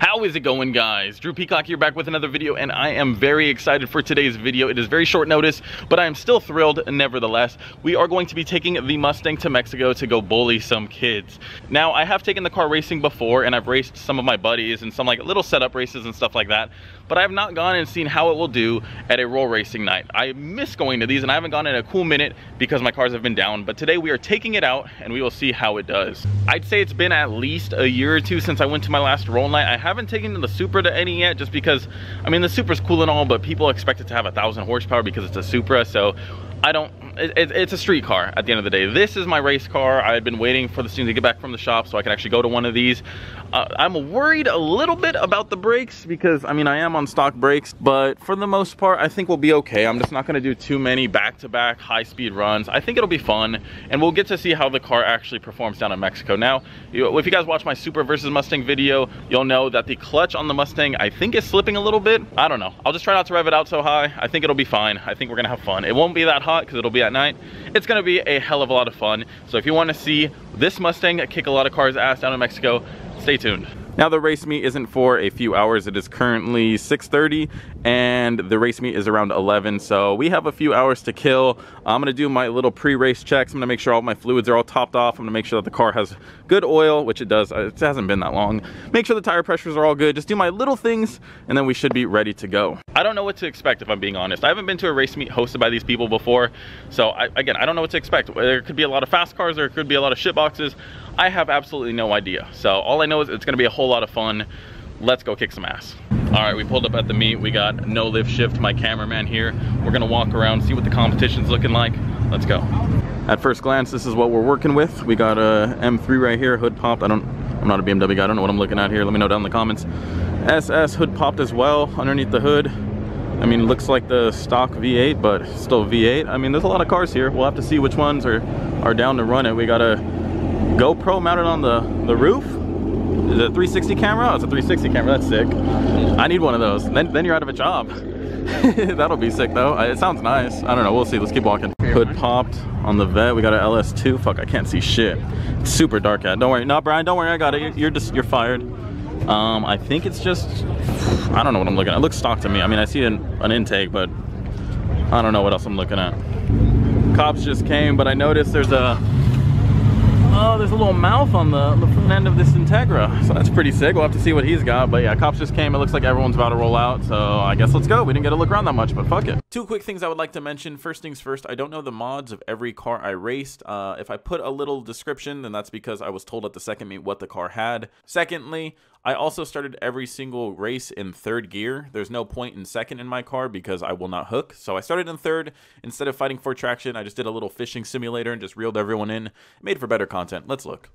How is it going, guys? Drew Peacock here, back with another video, and I am very excited for today's video. It is very short notice, but I am still thrilled nevertheless. We are going to be taking the Mustang to Mexico to go bully some kids. Now, I have taken the car racing before, and I've raced some of my buddies and some like little setup races and stuff like that, but I have not gone and seen how it will do at a roll racing night. I miss going to these, and I haven't gone in a cool minute because my cars have been down, but today we are taking it out, and we will see how it does. I'd say it's been at least a year or two since I went to my last roll night. I haven't taken the Supra to any yet, just because, I mean, the Supra's cool and all, but people expect it to have 1,000 horsepower because it's a Supra, so I don't, it's a street car at the end of the day. This is my race car. I've been waiting for this thing to get back from the shop so I can actually go to one of these. I'm worried a little bit about the brakes because, I mean, I am on stock brakes, but for the most part, I think we'll be okay. I'm just not gonna do too many back-to-back high-speed runs. I think it'll be fun, and we'll get to see how the car actually performs down in Mexico. Now, if you guys watch my Supra versus Mustang video, you'll know that the clutch on the Mustang, I think, is slipping a little bit. I don't know. I'll just try not to rev it out so high. I think it'll be fine. I think we're gonna have fun. It won't be that hot because it'll be at night. It's gonna be a hell of a lot of fun. So if you want to see this Mustang kick a lot of cars' ass down in Mexico, stay tuned. Now, the race meet isn't for a few hours. It is currently 6:30, and the race meet is around 11, so we have a few hours to kill. I'm gonna do my little pre-race checks. I'm gonna make sure all my fluids are all topped off. I'm gonna make sure that the car has good oil, which it does. It hasn't been that long. Make sure the tire pressures are all good. Just do my little things, and then we should be ready to go. I don't know what to expect, if I'm being honest. I haven't been to a race meet hosted by these people before, so again, I don't know what to expect. There could be a lot of fast cars, or it could be a lot of shit boxes. I have absolutely no idea. So all I know is it's gonna be a whole lot of fun. Let's go kick some ass. All right, we pulled up at the meet. We got No Lift Shift, my cameraman here. We're gonna walk around, see what the competition's looking like. Let's go. At first glance, this is what we're working with. We got a M3 right here, hood popped. I'm not a BMW guy, I don't know what I'm looking at here. Let me know down in the comments. SS hood popped as well, underneath the hood. I mean, looks like the stock V8, but still V8. I mean, there's a lot of cars here. We'll have to see which ones are down to run it. We got a GoPro mounted on the roof. Is it a 360 camera? Oh, it's a 360 camera, that's sick. I need one of those. Then you're out of a job. That'll be sick though. It sounds nice. I don't know, we'll see, let's keep walking. Hood popped on the Vet. We got an LS2. Fuck, I can't see shit. It's super dark out. Don't worry, no Brian, don't worry, I got it. You're fired. I think it's just, I don't know what I'm looking at. It looks stock to me. I mean, I see an intake, but I don't know what else I'm looking at. Cops just came, but I noticed there's a little mouth on the front end of this Integra, so that's pretty sick. We'll have to see what he's got, but yeah, cops just came. It looks like everyone's about to roll out, so I guess let's go. We didn't get to look around that much, but fuck it. Two quick things I would like to mention. First things first, I don't know the mods of every car I raced. If I put a little description, then that's because I was told at the second meet what the car had. Secondly, I also started every single race in third gear. There's no point in second in my car because I will not hook. So I started in third. Instead of fighting for traction, I just did a little fishing simulator and just reeled everyone in. It made for better content. Let's look.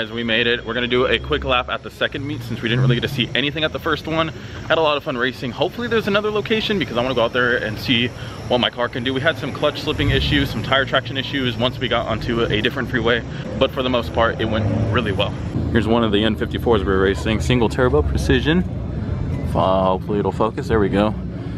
guys, we made it. We're gonna do a quick lap at the second meet since we didn't really get to see anything at the first one. Had a lot of fun racing. Hopefully there's another location because I wanna go out there and see what my car can do. We had some clutch slipping issues, some tire traction issues once we got onto a different freeway, but for the most part, it went really well. Here's one of the N54s we're racing. Single turbo, precision. Hopefully it'll focus, there we go.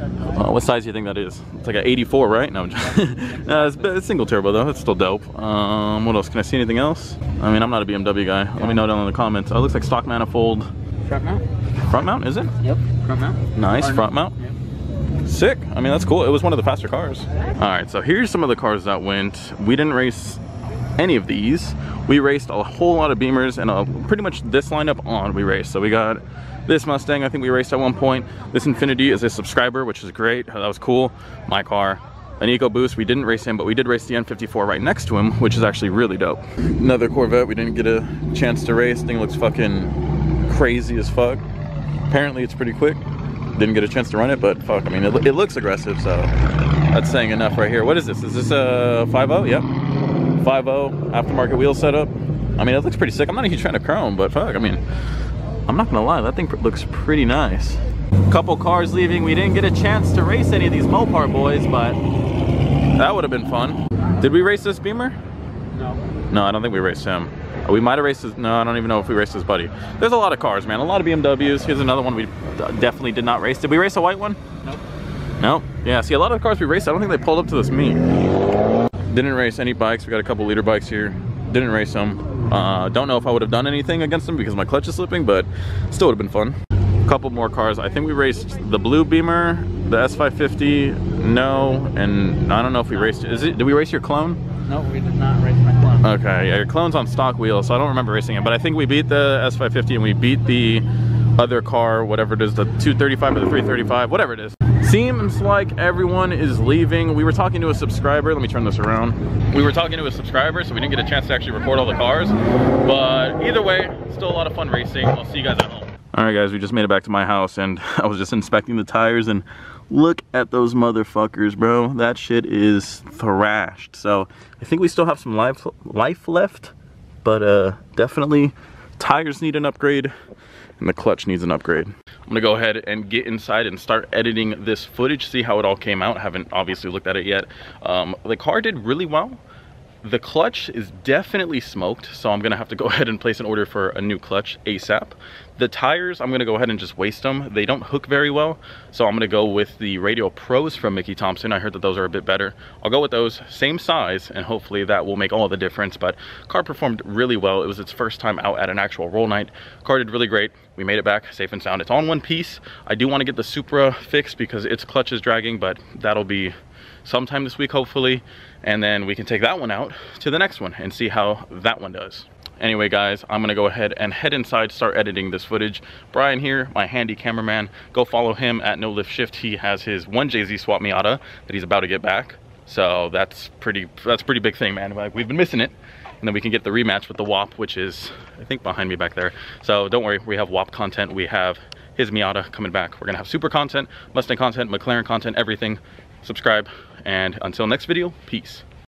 What size do you think that is? It's like an 84, right? No, I'm just it's single turbo though. It's still dope. What else? Can I see anything else? I mean, I'm not a BMW guy. Yeah. Let me know down in the comments. Oh, it looks like stock manifold. Front mount. Front mount, is it? Yep. Front mount. Nice, front mount. Yep. Sick. I mean, that's cool. It was one of the faster cars. All right, so here's some of the cars that went. We didn't race any of these. We raced a whole lot of Beamers and pretty much this lineup on we raced. So we got this Mustang, I think we raced at one point. This Infinity is a subscriber, which is great. That was cool. My car. An EcoBoost, we didn't race him, but we did race the N54 right next to him, which is actually really dope. Another Corvette we didn't get a chance to race. Thing looks fucking crazy as fuck. Apparently it's pretty quick. Didn't get a chance to run it, but fuck, I mean, it looks aggressive, so that's saying enough right here. What is this? Is this a 5.0? Yep. 5.0 aftermarket wheel setup. I mean, it looks pretty sick. I'm not a huge fan of chrome, but fuck, I mean, I'm not gonna lie, that thing looks pretty nice. Couple cars leaving. We didn't get a chance to race any of these Mopar boys, but that would have been fun. Did we race this Beamer? No. No, I don't think we raced him. We might have raced his, no, I don't even know if we raced his buddy. There's a lot of cars, man. A lot of BMWs. Here's another one we definitely did not race. Did we race a white one? Nope. Nope. Yeah, see, a lot of the cars we raced, I don't think they pulled up to this meet. Didn't race any bikes. We got a couple liter bikes here. Didn't race them. Don't know if I would have done anything against them because my clutch is slipping, but still would have been fun. A couple more cars. I think we raced the blue Beamer, the S550, no, and I don't know if we raced it. Is it, did we race your clone? No, we did not race my clone. Okay, yeah, your clone's on stock wheels, so I don't remember racing it, but I think we beat the S550 and we beat the other car, whatever it is, the 235 or the 335, whatever it is. Seems like everyone is leaving. We were talking to a subscriber. Let me turn this around. We were talking to a subscriber, so we didn't get a chance to actually record all the cars. But either way, still a lot of fun racing. I'll see you guys at home. All right, guys, we just made it back to my house, and I was just inspecting the tires, and look at those motherfuckers, bro. That shit is thrashed. So I think we still have some life left, but definitely tires need an upgrade. And the clutch needs an upgrade. I'm gonna go ahead and get inside and start editing this footage, see how it all came out. I haven't obviously looked at it yet. The car did really well. The clutch is definitely smoked, so I'm gonna have to go ahead and place an order for a new clutch ASAP. The tires, I'm gonna go ahead and just waste them. They don't hook very well, so I'm gonna go with the Radio Pros from Mickey Thompson. I heard that those are a bit better. I'll go with those, same size, and hopefully that will make all the difference. But car performed really well. It was its first time out at an actual roll night. Car did really great. We made it back safe and sound. It's all in one piece. I do wanna get the Supra fixed because its clutch is dragging, but that'll be sometime this week, hopefully, and then we can take that one out to the next one and see how that one does. Anyway, guys, I'm gonna go ahead and head inside, start editing this footage. Brian here, my handy cameraman. Go follow him at No Lift Shift. He has his one Jay-Z swap Miata that he's about to get back, so that's a pretty big thing, man. Like, we've been missing it. And then we can get the rematch with the WAP, which is, I think, behind me back there. So don't worry, we have WAP content, we have his Miata coming back, we're gonna have Supra content, Mustang content, McLaren content, everything. Subscribe, and until next video, peace.